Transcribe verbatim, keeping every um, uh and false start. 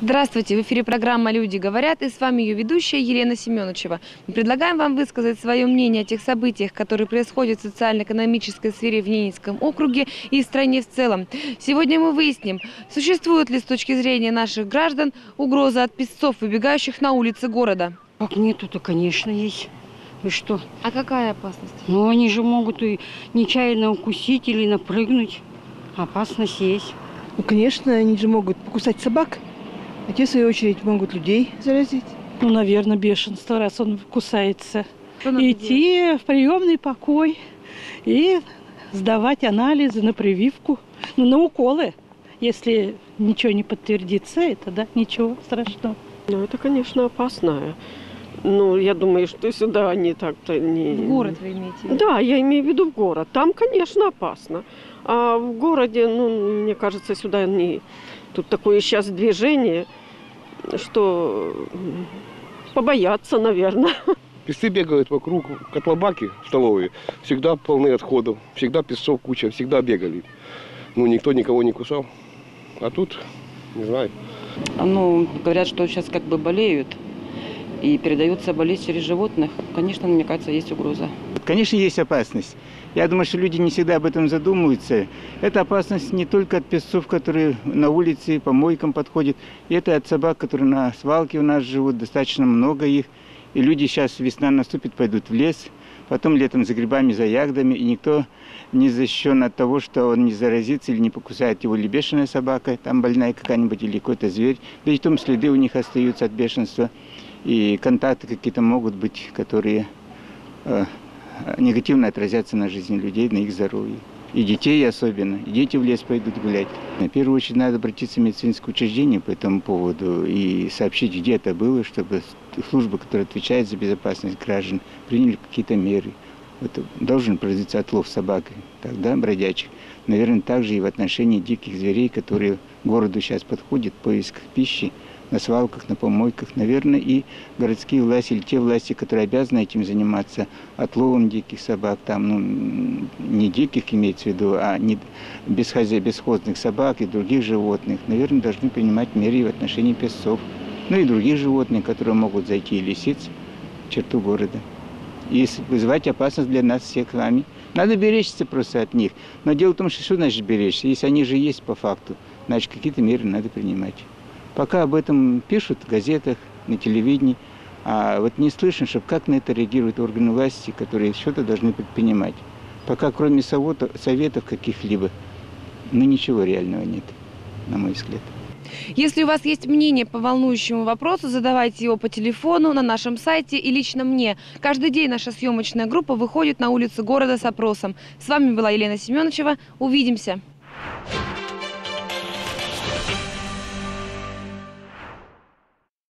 Здравствуйте, в эфире программа «Люди говорят» и с вами ее ведущая Елена Семенычева. Мы предлагаем вам высказать свое мнение о тех событиях, которые происходят в социально-экономической сфере в Ненецком округе и в стране в целом. Сегодня мы выясним, существует ли с точки зрения наших граждан угроза от песцов, выбегающих на улицы города. Как нету, то, конечно, есть. Вы что? А какая опасность? Ну, они же могут и нечаянно укусить или напрыгнуть. Опасность есть. Ну, конечно, они же могут покусать собак. А те, в свою очередь, могут людей заразить. Ну, наверное, бешенство, раз он кусается. Идти в приемный покой и сдавать анализы на прививку, ну, на уколы. Если ничего не подтвердится, это, да, ничего страшного. Ну, это, конечно, опасно. Ну, я думаю, что сюда они так-то не... В город вы имеете в виду? Да, я имею в виду в город. Там, конечно, опасно. А в городе, ну, мне кажется, сюда не... Тут такое сейчас движение, что побояться, наверное. Песцы бегают вокруг, котлобаки столовые, всегда полны отходов, всегда песцов куча, всегда бегали. Ну, никто никого не кусал. А тут, не знаю. Ну, говорят, что сейчас как бы болеют и передаются болезнь через животных. Конечно, мне кажется, есть угроза. Конечно, есть опасность. Я думаю, что люди не всегда об этом задумываются. Это опасность не только от песцов, которые на улице, по мойкам подходят. Это от собак, которые на свалке у нас живут. Достаточно много их. И люди сейчас, весна наступит, пойдут в лес. Потом летом за грибами, за ягодами. И никто не защищен от того, что он не заразится или не покусает его. Или бешеная собака, там больная какая-нибудь, или какой-то зверь. Да и потом следы у них остаются от бешенства. И контакты какие-то могут быть, которые э, негативно отразятся на жизни людей, на их здоровье. И детей особенно. И дети в лес пойдут гулять. На первую очередь надо обратиться в медицинское учреждение по этому поводу и сообщить, где это было, чтобы службы, которые отвечают за безопасность граждан, приняли какие-то меры. Вот должен произойти отлов собак, тогда бродячих. Наверное, также и в отношении диких зверей, которые к городу сейчас подходят, поиск пищи. На свалках, на помойках, наверное, и городские власти, или те власти, которые обязаны этим заниматься, отловом диких собак, там, ну, не диких имеется в виду, а не бесхозя... бесхозных собак и других животных, наверное, должны принимать меры в отношении песцов, ну и других животных, которые могут зайти, и лисиц, в черту города, и вызывать опасность для нас всех с вами. Надо беречься просто от них, но дело в том, что что значит беречься, если они же есть по факту, значит, какие-то меры надо принимать. Пока об этом пишут в газетах, на телевидении, а вот не слышно, чтобы как на это реагируют органы власти, которые что-то должны предпринимать. Пока кроме советов каких-либо, ну ничего реального нет, на мой взгляд. Если у вас есть мнение по волнующему вопросу, задавайте его по телефону, на нашем сайте и лично мне. Каждый день наша съемочная группа выходит на улицы города с опросом. С вами была Елена Семенычева. Увидимся!